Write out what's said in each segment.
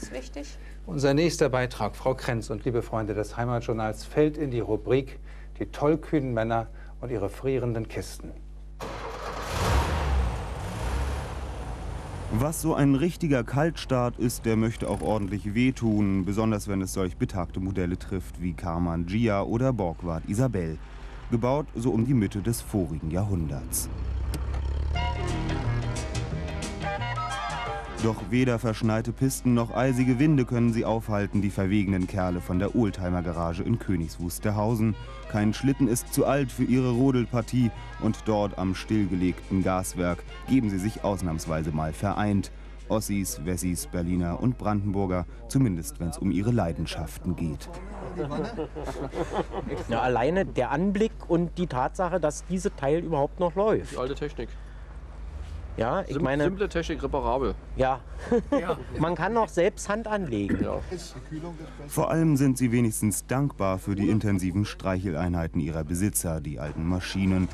ist wichtig. Unser nächster Beitrag, Frau Krenz und liebe Freunde des Heimatjournals, fällt in die Rubrik Die tollkühnen Männer und ihre frierenden Kisten. Was so ein richtiger Kaltstart ist, der möchte auch ordentlich wehtun, besonders wenn es solch betagte Modelle trifft wie Karmann-Ghia oder Borgward Isabella, gebaut so um die Mitte des vorigen Jahrhunderts. Doch weder verschneite Pisten noch eisige Winde können sie aufhalten, die verwegenen Kerle von der Oldtimer-Garage in Königswusterhausen. Kein Schlitten ist zu alt für ihre Rodelpartie und dort am stillgelegten Gaswerk geben sie sich ausnahmsweise mal vereint. Ossis, Wessis, Berliner und Brandenburger, zumindest wenn es um ihre Leidenschaften geht. Ja, alleine der Anblick und die Tatsache, dass dieses Teil überhaupt noch läuft. Die alte Technik. Ja, ich meine, simple Technik, reparabel. Ja, man kann auch selbst Hand anlegen. Ja. Vor allem sind sie wenigstens dankbar für die intensiven Streicheleinheiten ihrer Besitzer, die alten Maschinen.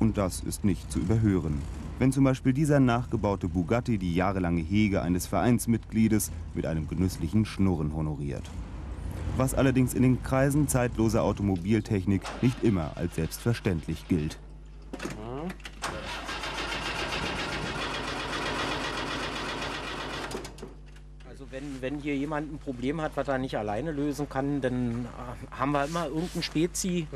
Und das ist nicht zu überhören. Wenn zum Beispiel dieser nachgebaute Bugatti die jahrelange Hege eines Vereinsmitgliedes mit einem genüsslichen Schnurren honoriert. Was allerdings in den Kreisen zeitloser Automobiltechnik nicht immer als selbstverständlich gilt. Wenn hier jemand ein Problem hat, was er nicht alleine lösen kann, dann haben wir immer irgendeinen Spezi,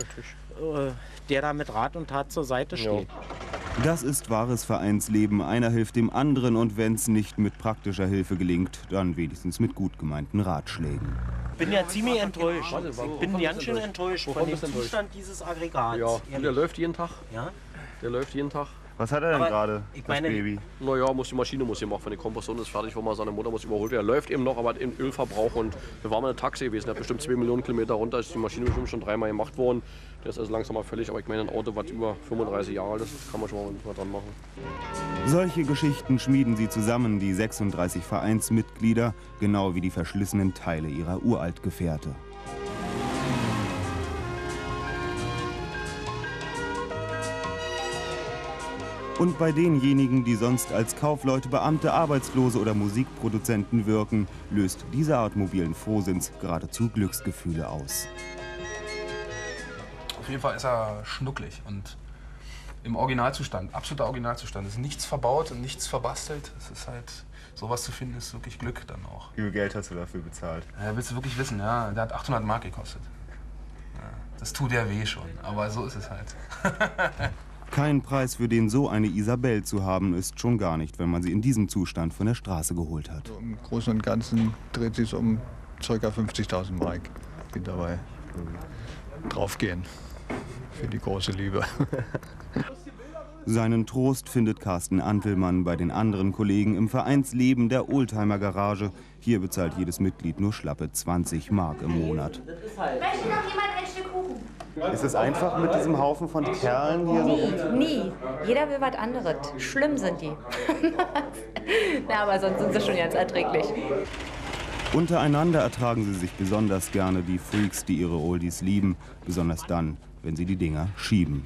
der da mit Rat und Tat zur Seite steht. Ja. Das ist wahres Vereinsleben. Einer hilft dem anderen und wenn es nicht mit praktischer Hilfe gelingt, dann wenigstens mit gut gemeinten Ratschlägen. Ich bin ja ziemlich enttäuscht. Ich bin ganz schön enttäuscht von dem Zustand dieses Aggregats. Ja, der läuft jeden Tag. Ja? Der läuft jeden Tag. Was hat er denn gerade, das Baby? Naja, die Maschine muss gemacht werden. Die Kompression ist fertig, wo man seine Mutter muss überholt werden. Er läuft eben noch, aber hat eben Ölverbrauch. Und wir waren mal in der Taxi gewesen, der hat bestimmt 2 Millionen Kilometer runter. Ist die Maschine bestimmt schon 3-mal gemacht worden. Der ist also langsam mal völlig. Aber ich meine, ein Auto, was über 35 Jahre alt ist, kann man schon mal dran machen. Solche Geschichten schmieden sie zusammen, die 36 Vereinsmitglieder, genau wie die verschlissenen Teile ihrer Uraltgefährte. Und bei denjenigen, die sonst als Kaufleute, Beamte, Arbeitslose oder Musikproduzenten wirken, löst diese Art mobilen Frohsinns geradezu Glücksgefühle aus. Auf jeden Fall ist er schnucklig und im Originalzustand, absoluter Originalzustand. Es ist nichts verbaut und nichts verbastelt. Es ist halt, sowas zu finden, ist wirklich Glück dann auch. Wie viel Geld hast du dafür bezahlt? Ja, willst du wirklich wissen, ja, der hat 800 Mark gekostet. Ja, das tut ja weh schon, aber so ist es halt. Kein Preis, für den so eine Isabella zu haben ist, schon gar nicht, wenn man sie in diesem Zustand von der Straße geholt hat. Also im Großen und Ganzen dreht sich um ca. 50.000 Mark, die dabei draufgehen für die große Liebe. Seinen Trost findet Carsten Antlmann bei den anderen Kollegen im Vereinsleben der Oldtimer-Garage. Hier bezahlt jedes Mitglied nur schlappe 20 Mark im Monat. Möchte noch jemand ein Stück Kuchen? Ist es einfach mit diesem Haufen von Kerlen hier so? Nie. Jeder will was anderes. Schlimm sind die. Na, aber sonst sind sie schon ganz erträglich. Untereinander ertragen sie sich besonders gerne, die Freaks, die ihre Oldies lieben. Besonders dann, wenn sie die Dinger schieben.